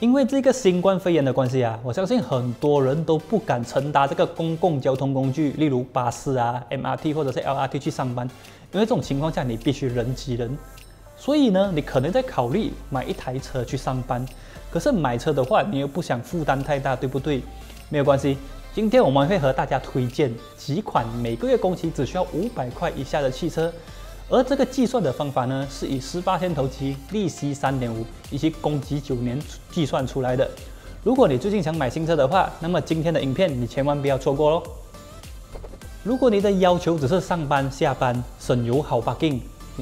因为这个新冠肺炎的关系啊，我相信很多人都不敢乘搭这个公共交通工具，例如巴士啊、MRT 或者是 LRT 去上班，因为这种情况下你必须人挤人。 所以呢，你可能在考虑买一台车去上班，可是买车的话，你又不想负担太大，对不对？没有关系，今天我们会和大家推荐几款每个月工期只需要500块以下的汽车，而这个计算的方法呢，是以18天投期、利息 3.5 以及工期9年计算出来的。如果你最近想买新车的话，那么今天的影片你千万不要错过喽。如果你的要求只是上班、下班、省油、好 parking。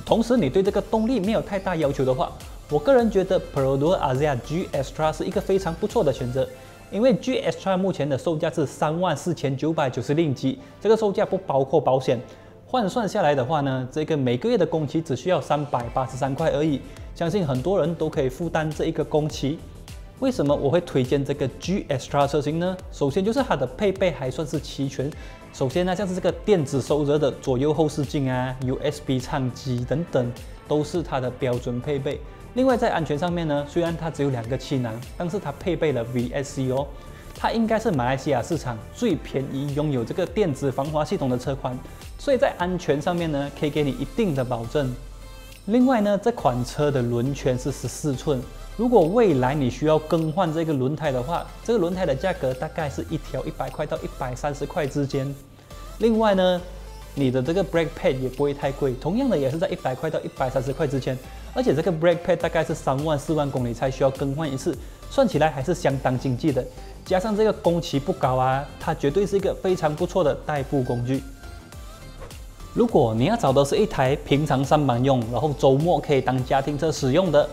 同时，你对这个动力没有太大要求的话，我个人觉得 Perodua Axia G Extra 是一个非常不错的选择，因为 G Extra 目前的售价是34,990令吉，这个售价不包括保险，换算下来的话呢，这个每个月的工期只需要383块而已，相信很多人都可以负担这一个工期。为什么我会推荐这个 G Extra 车型呢？首先就是它的配备还算是齐全。 首先呢，像是这个电子收折的左右后视镜啊、USB 唱机等等，都是它的标准配备。另外在安全上面呢，虽然它只有2个气囊，但是它配备了 VSC 哦，它应该是马来西亚市场最便宜拥有这个电子防滑系统的车款，所以在安全上面呢，可以给你一定的保证。另外呢，这款车的轮圈是14寸。 如果未来你需要更换这个轮胎的话，这个轮胎的价格大概是1条100块到130块之间。另外呢，你的这个 brake pad 也不会太贵，同样的也是在100块到130块之间。而且这个 brake pad 大概是3万4万公里才需要更换一次，算起来还是相当经济的。加上这个工期不高啊，它绝对是一个非常不错的代步工具。 如果你要找的是一台平常上班用，然后周末可以当家庭车使用的，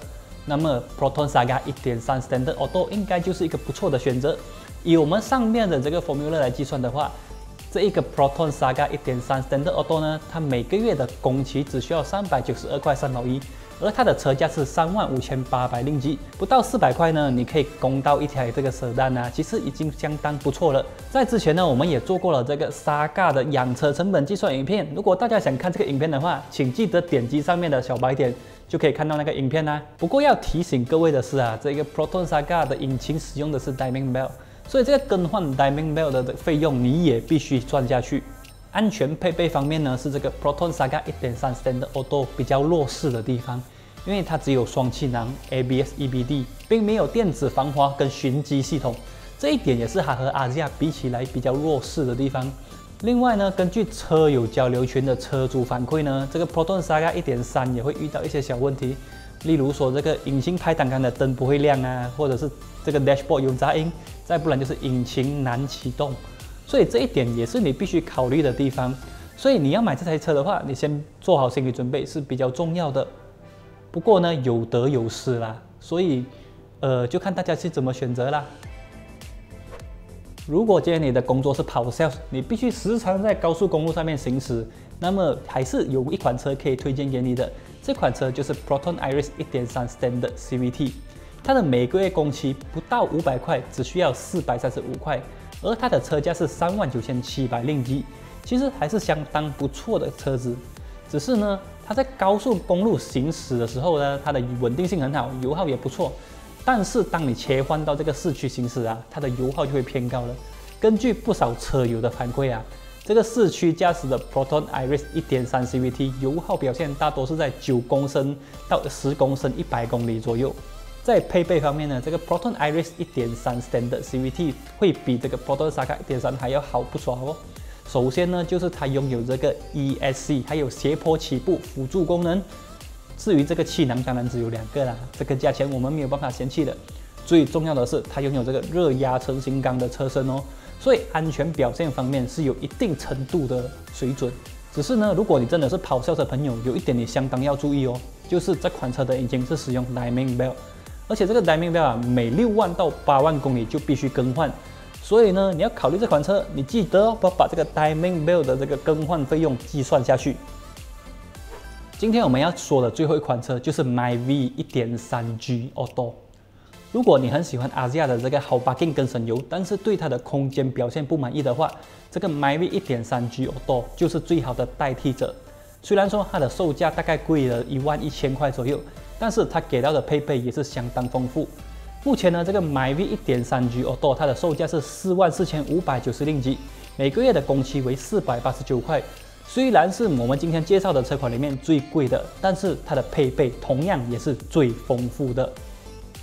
那么 Proton Saga 1.3 Standard Auto 应该就是一个不错的选择。以我们上面的这个 formula 来计算的话，这一个 Proton Saga 1.3 Standard Auto 呢，它每个月的工期只需要392.31块，而它的车价是35,800令吉，不到400块呢，你可以供到一台这个sedan啊，其实已经相当不错了。在之前呢，我们也做过了这个 Saga 的养车成本计算影片，如果大家想看这个影片的话，请记得点击上面的小白点。 就可以看到那个影片啦、啊。不过要提醒各位的是啊，这个 Proton Saga 的引擎使用的是 Diamond Bell， 所以这个更换 Diamond Bell 的费用你也必须算下去。安全配备方面呢，是这个 Proton Saga 1.3 Standard Auto 比较弱势的地方，因为它只有双气囊 ABS、EBD， 并没有电子防滑跟循迹系统，这一点也是它和Axia比起来比较弱势的地方。 另外呢，根据车友交流群的车主反馈呢，这个 Proton Saga 1.3 也会遇到一些小问题，例如说这个引擎排挡杆的灯不会亮啊，或者是这个 dashboard 有杂音，再不然就是引擎难启动，所以这一点也是你必须考虑的地方。所以你要买这台车的话，你先做好心理准备是比较重要的。不过呢，有得有失啦，所以就看大家去怎么选择啦。 如果今天你的工作是跑 sales， 你必须时常在高速公路上面行驶，那么还是有一款车可以推荐给你的。这款车就是 Proton Iriz 1.3 Standard CVT， 它的每个月工期不到500块，只需要435块，而它的车价是39,700令吉，其实还是相当不错的车子。只是呢，它在高速公路行驶的时候呢，它的稳定性很好，油耗也不错。 但是当你切换到这个市区行驶啊，它的油耗就会偏高了。根据不少车友的反馈啊，这个市区驾驶的 Proton Iriz 1.3 CVT 油耗表现大多是在9公升到10公升100公里左右。在配备方面呢，这个 Proton Iriz 1.3 Standard CVT 会比这个 Proton Saga 1.3 还要好不少哦。首先呢，就是它拥有这个 ESC 还有斜坡起步辅助功能。 至于这个气囊，当然只有2个啦，这个价钱我们没有办法嫌弃的。最重要的是，它拥有这个热压成型钢的车身哦，所以安全表现方面是有一定程度的水准。只是呢，如果你真的是跑校的朋友，有一点你相当要注意哦，就是这款车的引擎是使用 Diamond Bell， 而且这个 Diamond Bell 啊，每6万到8万公里就必须更换。所以呢，你要考虑这款车，你记得哦，要把这个 Diamond Bell 的这个更换费用计算下去。 今天我们要说的最后一款车就是 Myvi 1.3G Auto。如果你很喜欢Axia的这个好 parking 跟省油，但是对它的空间表现不满意的话，这个 Myvi 1.3G Auto 就是最好的代替者。虽然说它的售价大概贵了11000块左右，但是它给到的配备也是相当丰富。目前呢，这个 Myvi 1.3G Auto 它的售价是44,590 令吉，每个月的工期为489块。虽然是我们今天介绍的车款里面最贵的，但是它的配备同样也是最丰富的。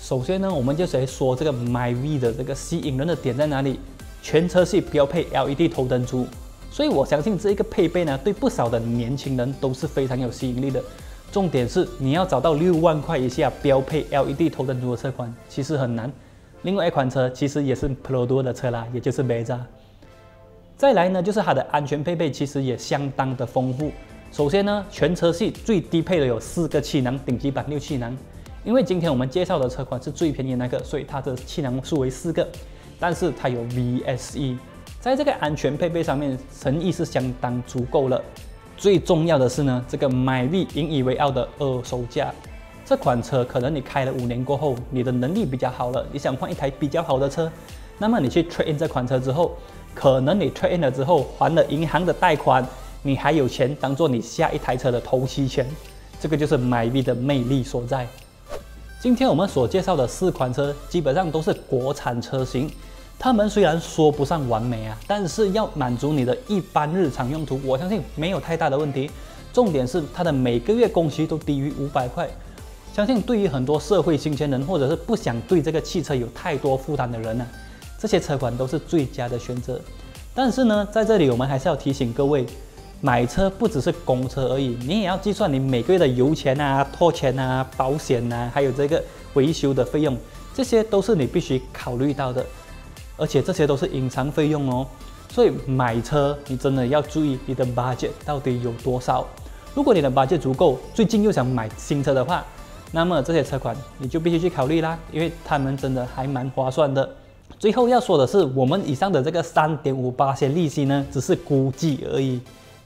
首先呢，我们就来说这个 Myvi 的这个吸引人的点在哪里？全车系标配 LED 头灯组，所以我相信这一个配备呢，对不少的年轻人都是非常有吸引力的。 重点是你要找到6万块以下标配 LED 头灯组的车款，其实很难。另外一款车其实也是 Perodua 的车啦，也就是 Myvi。再来呢，就是它的安全配备其实也相当的丰富。首先呢，全车系最低配的有4个气囊，顶级版6气囊。因为今天我们介绍的车款是最便宜的那个，所以它的气囊数为4个，但是它有 VSC， 在这个安全配备上面，诚意是相当足够了。 最重要的是呢，这个 Myvi 引以为傲的二手价，这款车可能你开了5年过后，你的能力比较好了，你想换一台比较好的车，那么你去 trade in 这款车之后，可能你 trade in 了之后还了银行的贷款，你还有钱当做你下一台车的头期钱，这个就是 Myvi 的魅力所在。今天我们所介绍的4款车基本上都是国产车型。 他们虽然说不上完美啊，但是要满足你的一般日常用途，我相信没有太大的问题。重点是它的每个月工期都低于500块，相信对于很多社会新鲜人或者是不想对这个汽车有太多负担的人呢，这些车款都是最佳的选择。但是呢，在这里我们还是要提醒各位，买车不只是公车而已，你也要计算你每个月的油钱啊、拖钱啊、保险啊，还有这个维修的费用，这些都是你必须考虑到的。 而且这些都是隐藏费用哦，所以买车你真的要注意你的 budget 到底有多少。如果你的 budget 足够，最近又想买新车的话，那么这些车款你就必须去考虑啦，因为他们真的还蛮划算的。最后要说的是，我们以上的这个 3.58% 利息呢，只是估计而已，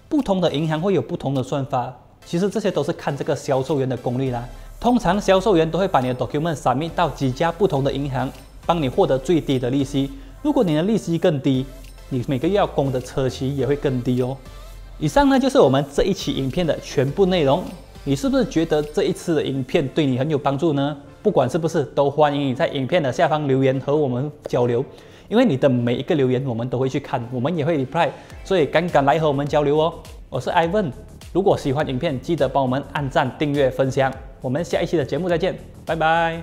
不同的银行会有不同的算法。其实这些都是看这个销售员的功力啦。通常销售员都会把你的 document submit 到几家不同的银行。 帮你获得最低的利息。如果你的利息更低，你每个月要供的车期也会更低哦。以上呢就是我们这一期影片的全部内容。你是不是觉得这一次的影片对你很有帮助呢？不管是不是，都欢迎你在影片的下方留言和我们交流，因为你的每一个留言我们都会去看，我们也会 reply， 所以赶紧来和我们交流哦。我是 Ivan， 如果喜欢影片，记得帮我们按赞、订阅、分享。我们下一期的节目再见，拜拜。